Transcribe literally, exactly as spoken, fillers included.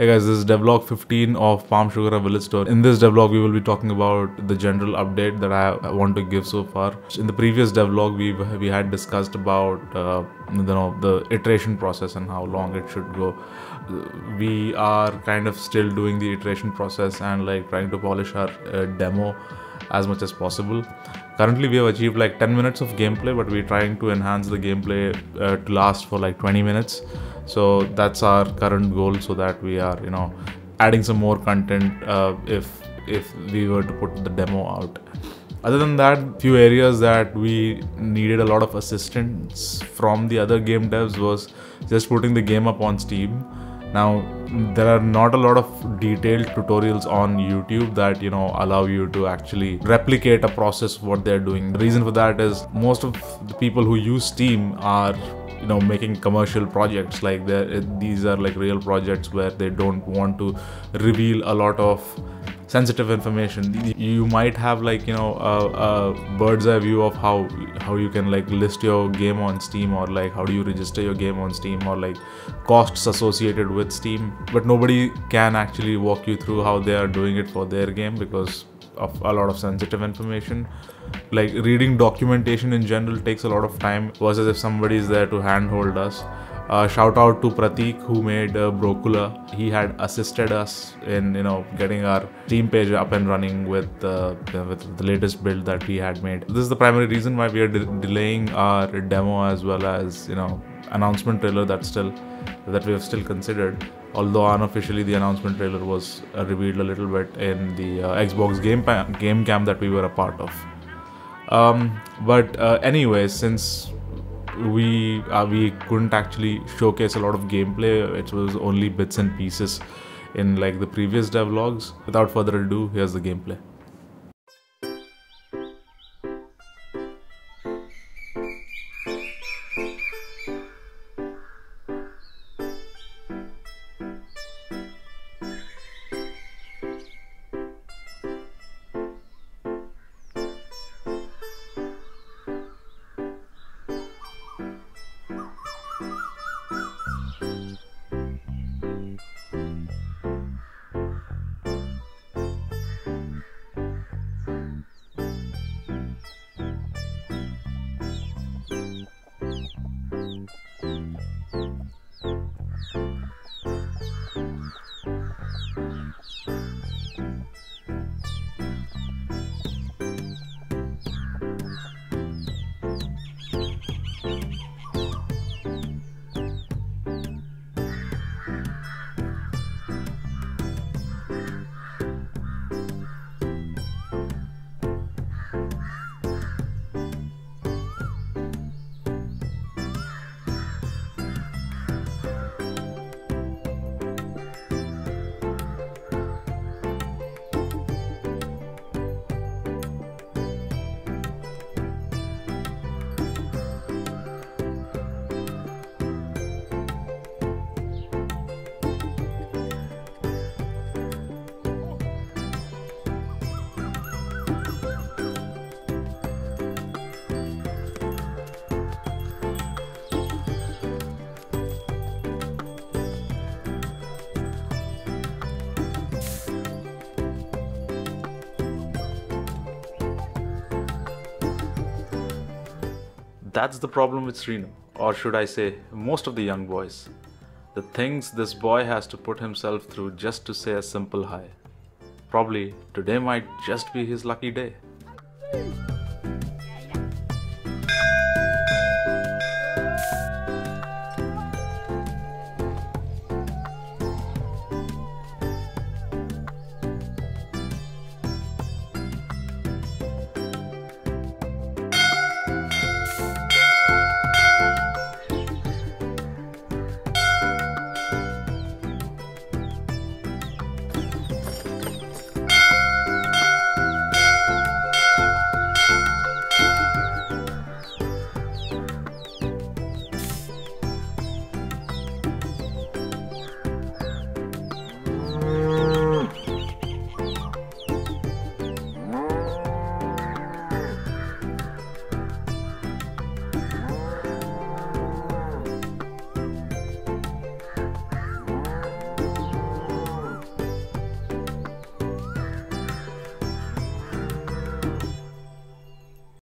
Hey guys, this is devlog fifteen of Palm Sugar A Village Story. In this devlog, we will be talking about the general update that I want to give so far. In the previous devlog, we we had discussed about uh, you know the iteration process and how long it should go. We are kind of still doing the iteration process and like trying to polish our uh, demo as much as possible. Currently, we have achieved like ten minutes of gameplay, but we're trying to enhance the gameplay uh, to last for like twenty minutes. So that's our current goal, so that we are, you know, adding some more content uh, if if we were to put the demo out. Other than that, few areas that we needed a lot of assistance from the other game devs was just putting the game up on Steam. Now, there are not a lot of detailed tutorials on YouTube that, you know, allow you to actually replicate a process of what they're doing. The reason for that is most of the people who use Steam are, you know, making commercial projects. Like these are like real projects where they don't want to reveal a lot of sensitive information. You might have like, you know, a, a bird's eye view of how how you can like list your game on Steam, or like how do you register your game on Steam, or like costs associated with Steam, but nobody can actually walk you through how they are doing it for their game because of a lot of sensitive information. Like reading documentation in general takes a lot of time versus if somebody is there to handhold us. Uh, shout out to Prateek, who made uh, Brokula. He had assisted us in, you know, getting our Steam page up and running with uh, with the latest build that we had made. This is the primary reason why we are de delaying our demo, as well as, you know, announcement trailer that's still that we have still considered. Although unofficially the announcement trailer was uh, revealed a little bit in the uh, Xbox game game camp that we were a part of. Um, but uh, anyway, since we uh, we couldn't actually showcase a lot of gameplay, it was only bits and pieces in like the previous devlogs. Without further ado, here's the gameplay. That's the problem with Srinu, or should I say, most of the young boys. The things this boy has to put himself through just to say a simple hi. Probably today might just be his lucky day.